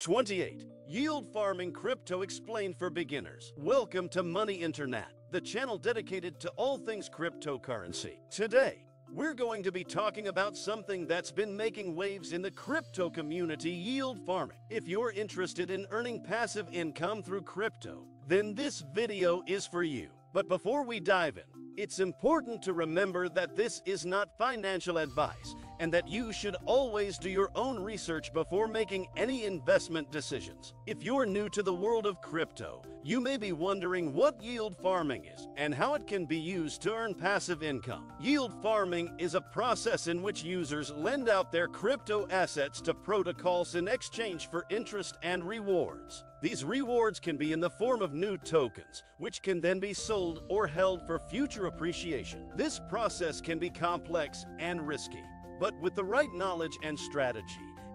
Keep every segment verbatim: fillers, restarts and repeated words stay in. twenty-eight. Yield farming crypto explained for beginners. Welcome to Money Internet, the channel dedicated to all things cryptocurrency. Today, we're going to be talking about something that's been making waves in the crypto community: yield farming. If you're interested in earning passive income through crypto, then this video is for you. But before we dive in, it's important to remember that this is not financial advice and that you should always do your own research before making any investment decisions. If you're new to the world of crypto, you may be wondering what yield farming is and how it can be used to earn passive income. Yield farming is a process in which users lend out their crypto assets to protocols in exchange for interest and rewards. These rewards can be in the form of new tokens, which can then be sold or held for future appreciation. This process can be complex and risky, but with the right knowledge and strategy,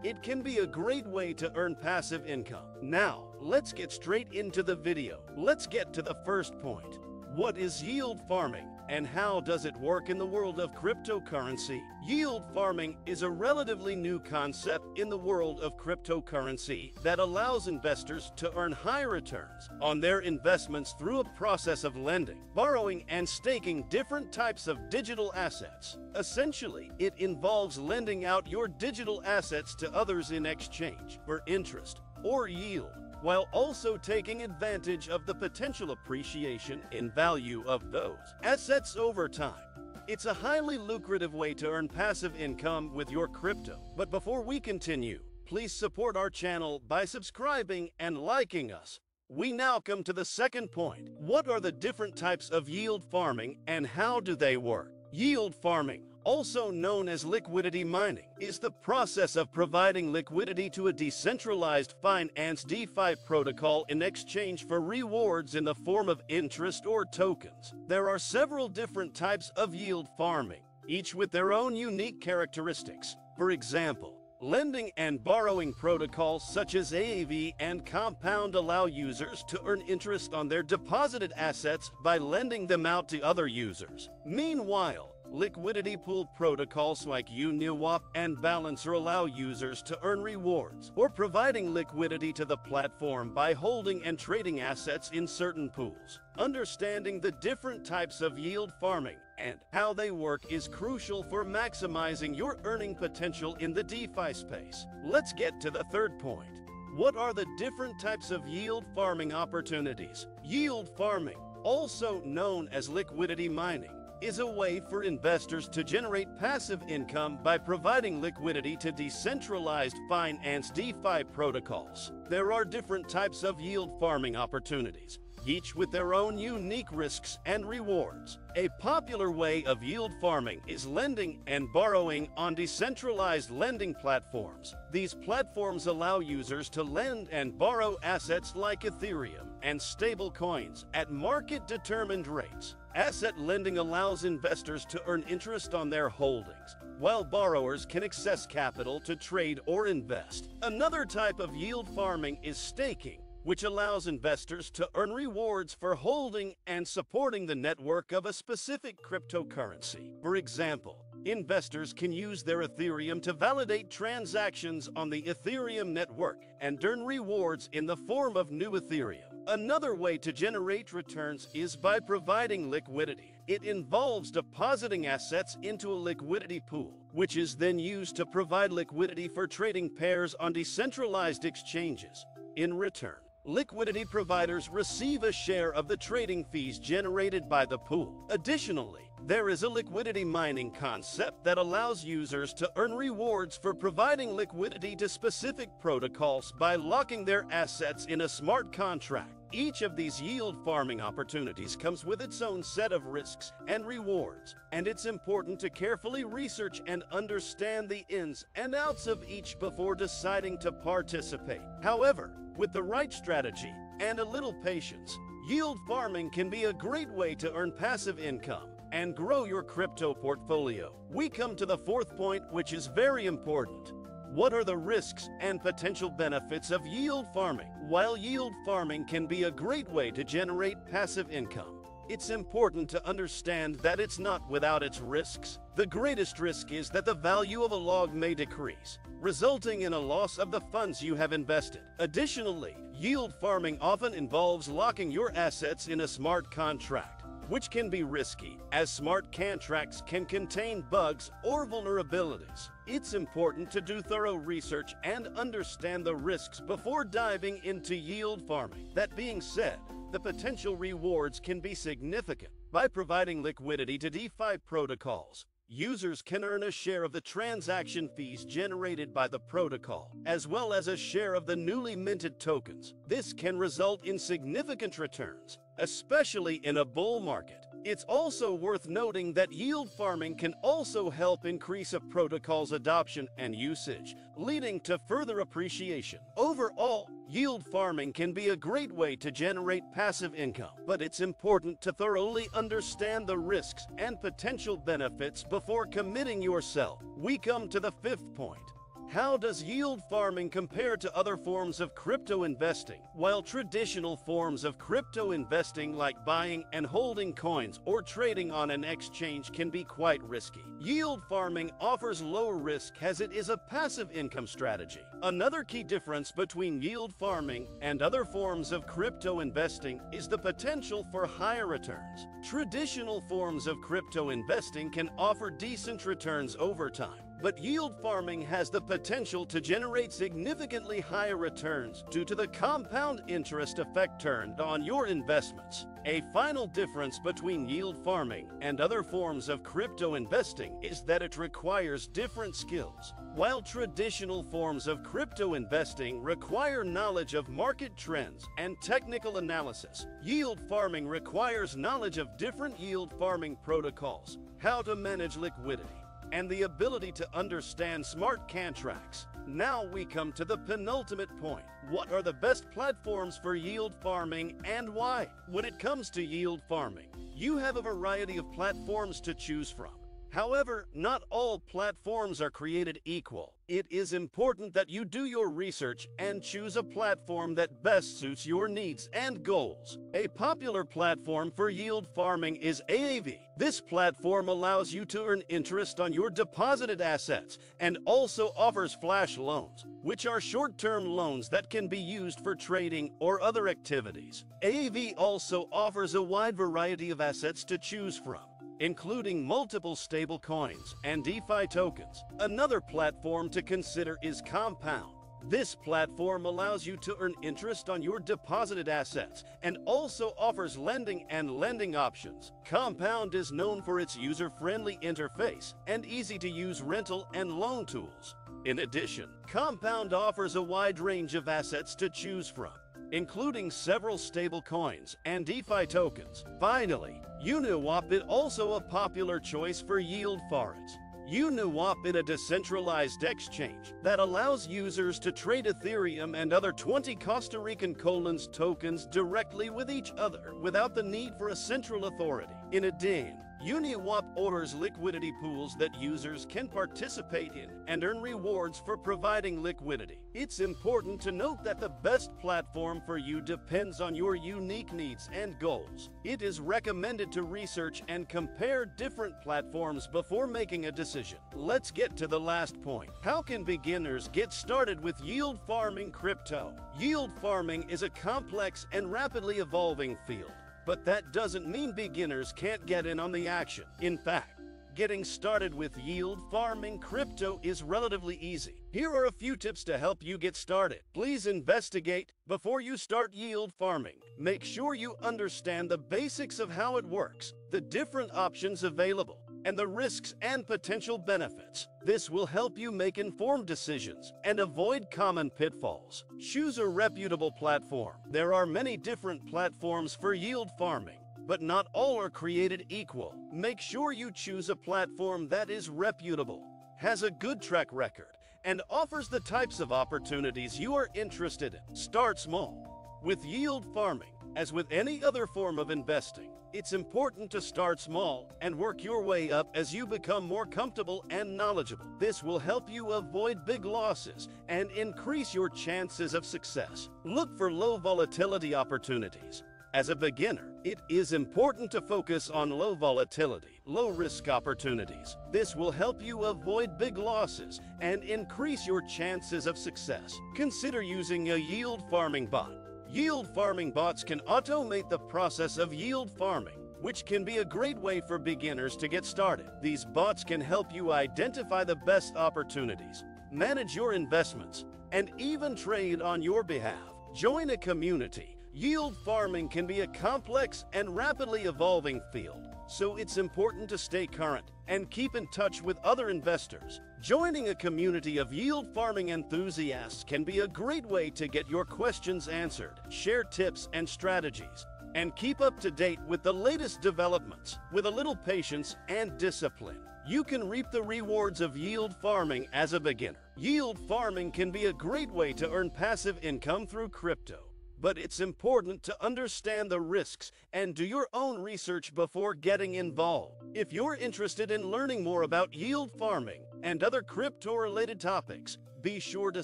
it can be a great way to earn passive income. Now, let's get straight into the video. Let's get to the first point. What is yield farming, and how does it work in the world of cryptocurrency? Yield farming is a relatively new concept in the world of cryptocurrency that allows investors to earn high returns on their investments through a process of lending, borrowing, and staking different types of digital assets. Essentially, it involves lending out your digital assets to others in exchange for interest or yield, while also taking advantage of the potential appreciation in value of those assets over time. It's a highly lucrative way to earn passive income with your crypto. But before we continue, please support our channel by subscribing and liking us. We now come to the second point. What are the different types of yield farming and how do they work? Yield farming, also known as liquidity mining, is the process of providing liquidity to a decentralized finance DeFi protocol in exchange for rewards in the form of interest or tokens. There are several different types of yield farming, each with their own unique characteristics. For example, lending and borrowing protocols such as Aave and Compound allow users to earn interest on their deposited assets by lending them out to other users. Meanwhile, liquidity pool protocols like Uniswap and Balancer allow users to earn rewards or providing liquidity to the platform by holding and trading assets in certain pools. Understanding the different types of yield farming and how they work is crucial for maximizing your earning potential in the DeFi space. Let's get to the third point. What are the different types of yield farming opportunities? Yield farming, also known as liquidity mining, is a way for investors to generate passive income by providing liquidity to decentralized finance DeFi protocols. There are different types of yield farming opportunities, each with their own unique risks and rewards. A popular way of yield farming is lending and borrowing on decentralized lending platforms. These platforms allow users to lend and borrow assets like Ethereum and stablecoins at market-determined rates. Asset lending allows investors to earn interest on their holdings, while borrowers can access capital to trade or invest. Another type of yield farming is staking, which allows investors to earn rewards for holding and supporting the network of a specific cryptocurrency. For example, investors can use their Ethereum to validate transactions on the Ethereum network and earn rewards in the form of new Ethereum. Another way to generate returns is by providing liquidity. It involves depositing assets into a liquidity pool, which is then used to provide liquidity for trading pairs on decentralized exchanges. In return, liquidity providers receive a share of the trading fees generated by the pool. Additionally, there is a liquidity mining concept that allows users to earn rewards for providing liquidity to specific protocols by locking their assets in a smart contract. Each of these yield farming opportunities comes with its own set of risks and rewards, and it's important to carefully research and understand the ins and outs of each before deciding to participate. However, with the right strategy and a little patience, yield farming can be a great way to earn passive income and grow your crypto portfolio. We come to the fourth point, which is very important. What are the risks and potential benefits of yield farming? While yield farming can be a great way to generate passive income, it's important to understand that it's not without its risks. The greatest risk is that the value of a log may decrease, resulting in a loss of the funds you have invested. Additionally, yield farming often involves locking your assets in a smart contract, which can be risky, as smart contracts can contain bugs or vulnerabilities. It's important to do thorough research and understand the risks before diving into yield farming. That being said, the potential rewards can be significant. By providing liquidity to DeFi protocols, users can earn a share of the transaction fees generated by the protocol, as well as a share of the newly minted tokens. This can result in significant returns, especially in a bull market. It's also worth noting that yield farming can also help increase a protocol's adoption and usage, leading to further appreciation. Overall, yield farming can be a great way to generate passive income, but it's important to thoroughly understand the risks and potential benefits before committing yourself. We come to the fifth point. How does yield farming compare to other forms of crypto investing? While traditional forms of crypto investing like buying and holding coins or trading on an exchange can be quite risky, yield farming offers lower risk as it is a passive income strategy. Another key difference between yield farming and other forms of crypto investing is the potential for higher returns. Traditional forms of crypto investing can offer decent returns over time, but yield farming has the potential to generate significantly higher returns due to the compound interest effect earned on your investments. A final difference between yield farming and other forms of crypto investing is that it requires different skills. While traditional forms of crypto investing require knowledge of market trends and technical analysis, yield farming requires knowledge of different yield farming protocols, how to manage liquidity, and the ability to understand smart contracts. Now we come to the penultimate point. What are the best platforms for yield farming and why? When it comes to yield farming, you have a variety of platforms to choose from. However, not all platforms are created equal. It is important that you do your research and choose a platform that best suits your needs and goals. A popular platform for yield farming is Aave. This platform allows you to earn interest on your deposited assets and also offers flash loans, which are short-term loans that can be used for trading or other activities. Aave also offers a wide variety of assets to choose from, including multiple stablecoins and DeFi tokens. Another platform to consider is Compound. This platform allows you to earn interest on your deposited assets and also offers lending and lending options. Compound is known for its user-friendly interface and easy-to-use rental and loan tools. In addition, Compound offers a wide range of assets to choose from, including several stablecoins and DeFi tokens. Finally, Uniswap is also a popular choice for yield farms. Uniswap is a decentralized exchange that allows users to trade Ethereum and other twenty Costa Rican colons tokens directly with each other without the need for a central authority. In addition, Uniswap offers liquidity pools that users can participate in and earn rewards for providing liquidity. It's important to note that the best platform for you depends on your unique needs and goals. It is recommended to research and compare different platforms before making a decision. Let's get to the last point. How can beginners get started with yield farming crypto? Yield farming is a complex and rapidly evolving field, but that doesn't mean beginners can't get in on the action. In fact, getting started with yield farming crypto is relatively easy. Here are a few tips to help you get started. Please investigate before you start yield farming. Make sure you understand the basics of how it works, the different options available, and the risks and potential benefits. This will help you make informed decisions and avoid common pitfalls. Choose a reputable platform. There are many different platforms for yield farming, but not all are created equal. Make sure you choose a platform that is reputable, has a good track record, and offers the types of opportunities you are interested in. Start small. With yield farming, as with any other form of investing, it's important to start small and work your way up as you become more comfortable and knowledgeable. This will help you avoid big losses and increase your chances of success. Look for low volatility opportunities. As a beginner, it is important to focus on low volatility, low risk opportunities. This will help you avoid big losses and increase your chances of success. Consider using a yield farming bot. Yield farming bots can automate the process of yield farming, which can be a great way for beginners to get started. These bots can help you identify the best opportunities, manage your investments, and even trade on your behalf. Join a community. Yield farming can be a complex and rapidly evolving field, so it's important to stay current and keep in touch with other investors. Joining a community of yield farming enthusiasts can be a great way to get your questions answered, share tips and strategies, and keep up to date with the latest developments. With a little patience and discipline, you can reap the rewards of yield farming as a beginner. Yield farming can be a great way to earn passive income through crypto, but it's important to understand the risks and do your own research before getting involved. If you're interested in learning more about yield farming and other crypto-related topics, be sure to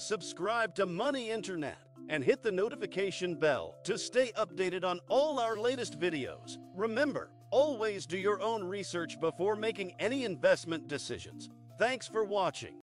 subscribe to Money Internet and hit the notification bell to stay updated on all our latest videos. Remember, always do your own research before making any investment decisions. Thanks for watching.